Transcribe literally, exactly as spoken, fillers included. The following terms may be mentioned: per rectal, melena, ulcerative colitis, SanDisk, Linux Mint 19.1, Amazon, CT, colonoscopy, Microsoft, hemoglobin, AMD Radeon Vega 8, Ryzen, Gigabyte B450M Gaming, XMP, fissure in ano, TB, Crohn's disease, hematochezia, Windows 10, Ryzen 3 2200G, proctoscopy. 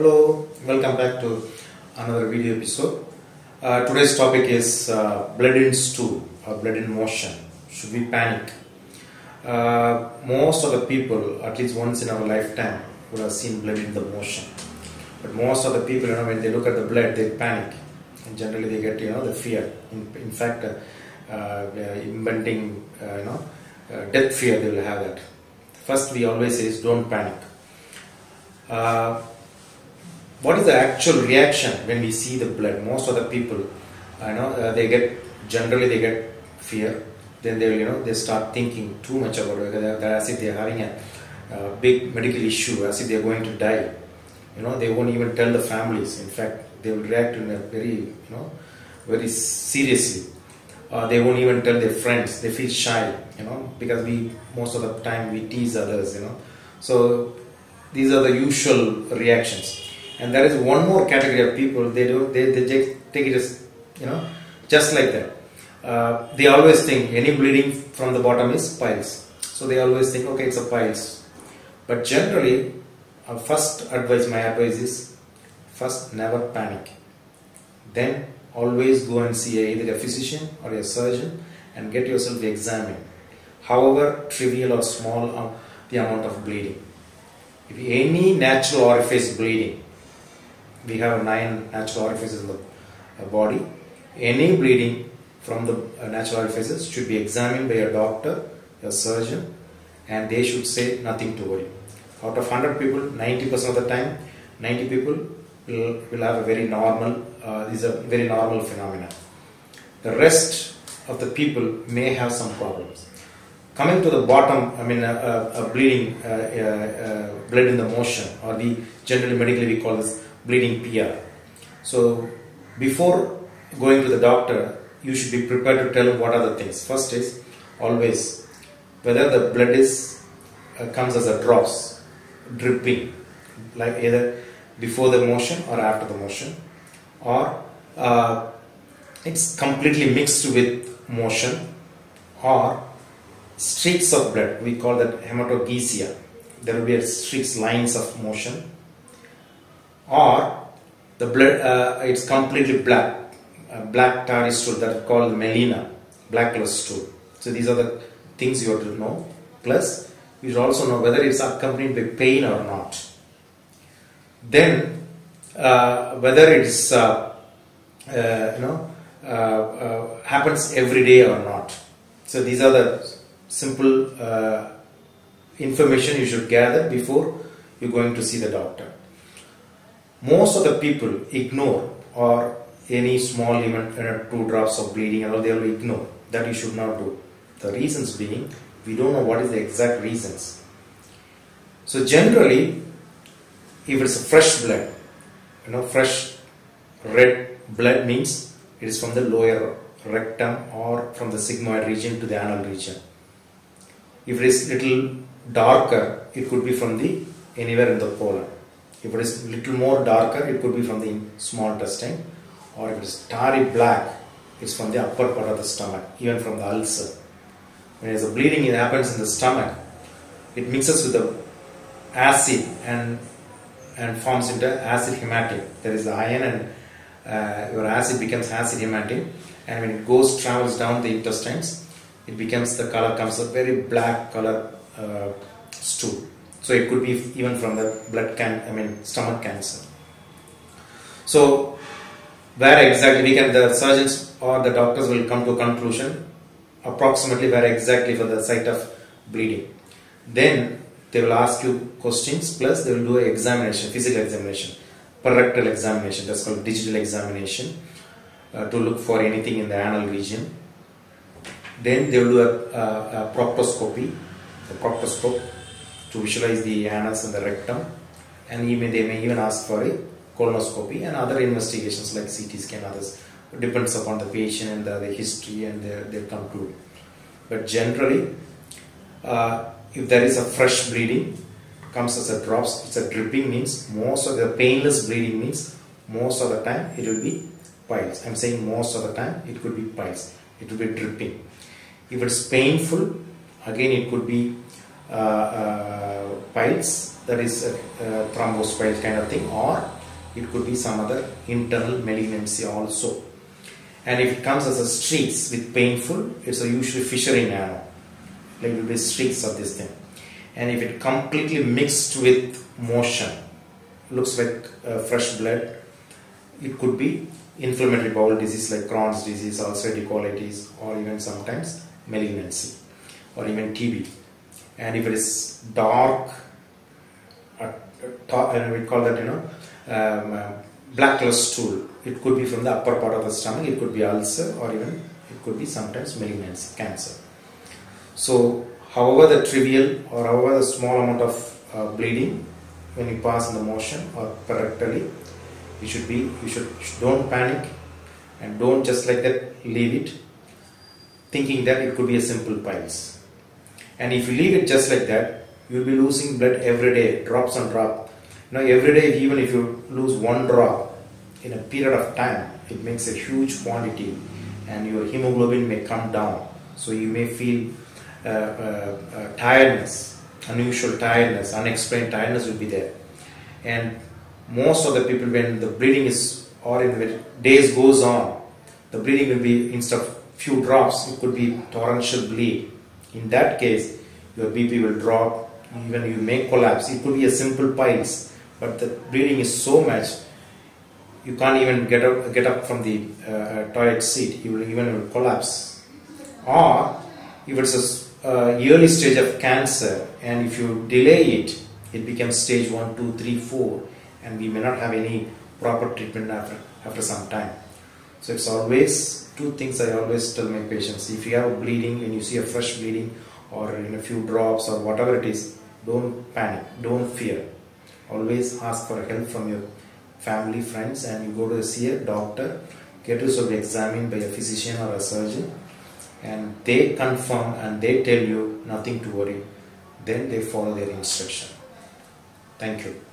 Hello, welcome back to another video episode. Uh, today's topic is uh, blood in stool or blood in motion. Should we panic? Uh, most of the people, at least once in our lifetime, would have seen blood in the motion. But most of the people, you know, when they look at the blood, they panic, and generally they get, you know, the fear. In, in fact, uh, uh, impending, uh, you know, uh, death fear. They will have that. First, we always say is don't panic. Uh, What is the actual reaction when we see the blood? Most of the people, I know, uh, they get generally they get fear. Then they you know they start thinking too much about it, as if they are having a uh, big medical issue, as if they are going to die. You know, they won't even tell the families. In fact, they will react in a very you know very seriously. Uh, they won't even tell their friends. They feel shy. You know, because we most of the time we tease others. You know, so these are the usual reactions. And there is one more category of people, they do they, they take it as, you know, just like that. Uh, they always think any bleeding from the bottom is piles. So they always think, okay, it's a piles. But generally, our first advice, my advice is, first, never panic. Then always go and see either a physician or a surgeon and get yourself examined. However trivial or small uh, the amount of bleeding. If any natural orifice bleeding, we have nine natural orifices in the body. Any bleeding from the natural orifices should be examined by a doctor, a surgeon, and they should say nothing to worry. Out of one hundred people, ninety percent of the time, ninety people will, will have a very normal, uh, is a very normal phenomena. The rest of the people may have some problems. Coming to the bottom, I mean, a, a, a bleeding, uh, uh, blood in the motion, or the generally medically we call this bleeding P R. So before going to the doctor, you should be prepared to tell him what are the things. First is always whether the blood is uh, comes as a drops, dripping, like either before the motion or after the motion, or uh, it's completely mixed with motion, or streaks of blood. We call that hematochezia. There will be a streaks, lines of motion. Or the blood, uh, it's completely black, uh, black tarry stool that is called melena, black color stool. So these are the things you have to know. Plus, you should also know whether it's accompanied by pain or not. Then, uh, whether it's uh, uh, you know uh, uh, happens every day or not. So these are the simple uh, information you should gather before you're going to see the doctor. Most of the people ignore or any small even uh, two drops of bleeding and all, they will ignore. That you should not do. The reasons being, we don't know what is the exact reasons. So generally, if it's fresh blood, you know, fresh red blood means it is from the lower rectum or from the sigmoid region to the anal region. If it is little darker, it could be from the anywhere in the colon. If it is little more darker, it could be from the small intestine, or if it is tarry black, it's from the upper part of the stomach, even from the ulcer. When there's a bleeding, it happens in the stomach. It mixes with the acid and and forms into acid hematine. There is the iron, and uh, your acid becomes acid hematine, and when it goes travels down the intestines, it becomes the color comes a very black color uh, stool. So it could be even from the blood can, I mean stomach cancer. So where exactly we can, the surgeons or the doctors will come to a conclusion approximately where exactly for the site of bleeding. Then they will ask you questions, plus they will do an examination, physical examination, per rectal examination, that's called digital examination, uh, to look for anything in the anal region. Then they will do a, a, a proctoscopy, the proctoscope, to visualize the anus and the rectum, and he may, they may even ask for a colonoscopy and other investigations like C T scan, others. It depends upon the patient and the, the history, and they conclude. But generally, uh, if there is a fresh bleeding, comes as a drops, it's a dripping means most of the painless bleeding means most of the time it will be piles. I'm saying most of the time it could be piles. It will be dripping. If it's painful, again it could be uh, uh, piles, that is a, a thrombus pile kind of thing, or it could be some other internal malignancy also. And if it comes as a streaks with painful, it's a usually fissure in ano, like it will be streaks of this thing. And if it completely mixed with motion, looks like uh, fresh blood, it could be inflammatory bowel disease like Crohn's disease, ulcerative colitis, or even sometimes malignancy, or even T B. And if it is dark, uh, uh, we call that, you know, um, uh, black color stool, it could be from the upper part of the stomach, it could be ulcer, or even it could be sometimes malignancy, cancer. So however the trivial or however the small amount of uh, bleeding when you pass in the motion or per rectally, you should be, you should, don't panic and don't just like that leave it thinking that it could be a simple piles. And if you leave it just like that, you will be losing blood every day, drops on drop. Now every day, even if you lose one drop in a period of time, it makes a huge quantity and your hemoglobin may come down. So you may feel uh, uh, uh, tiredness, unusual tiredness, unexplained tiredness will be there. And most of the people, when the bleeding is, or in the days goes on, the bleeding will be, instead of few drops, it could be torrential bleed. In that case, your B P will drop, even you may collapse. It could be a simple piles, but the bleeding is so much, you can't even get up, get up from the uh, toilet seat, you will even will collapse. Or if it's a uh, early stage of cancer, and if you delay it, it becomes stage one, two, three, four, and we may not have any proper treatment after, after some time. So it's always, two things I always tell my patients, if you have bleeding and you see a fresh bleeding or in a few drops or whatever it is, don't panic, don't fear. Always ask for help from your family, friends, and you go to see a doctor, get yourself examined by a physician or a surgeon, and they confirm and they tell you nothing to worry. Then they follow their instruction. Thank you.